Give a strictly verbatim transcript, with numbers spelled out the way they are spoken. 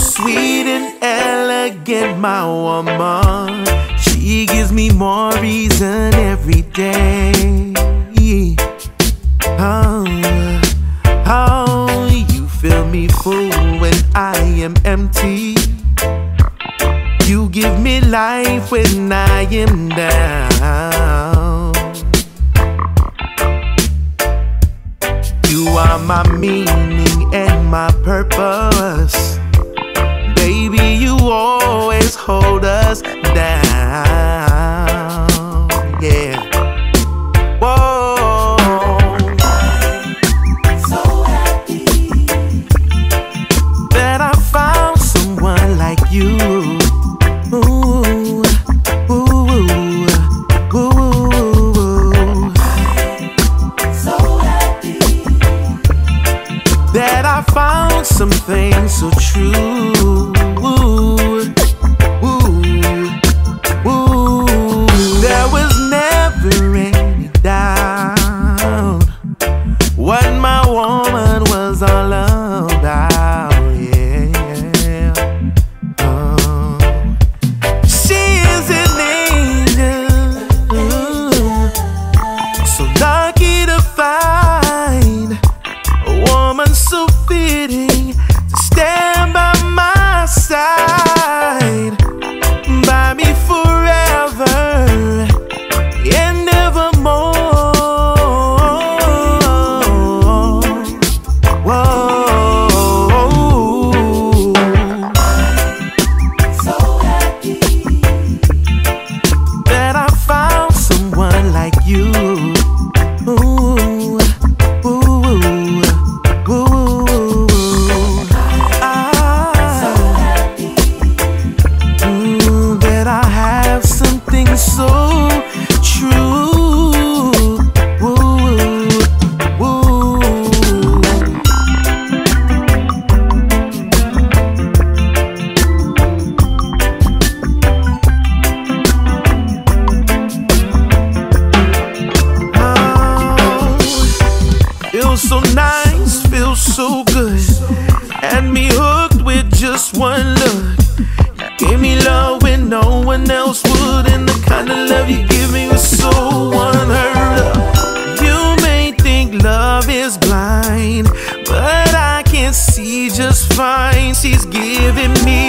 sweet and elegant, my woman. She gives me more reason every day. Oh, oh, you fill me full when I am empty. You give me life when I am down. You are my meaning and my purpose. Baby, you always hold us down. Yeah. Whoa. So happy that I found someone like you. Ooh, ooh, ooh. I'm so happy that I found something so true. So nice, feels so good. Had me hooked with just one look. You gave me love when no one else would, and the kind of love you give me was so unheard of. You may think love is blind, but I can see just fine. She's giving me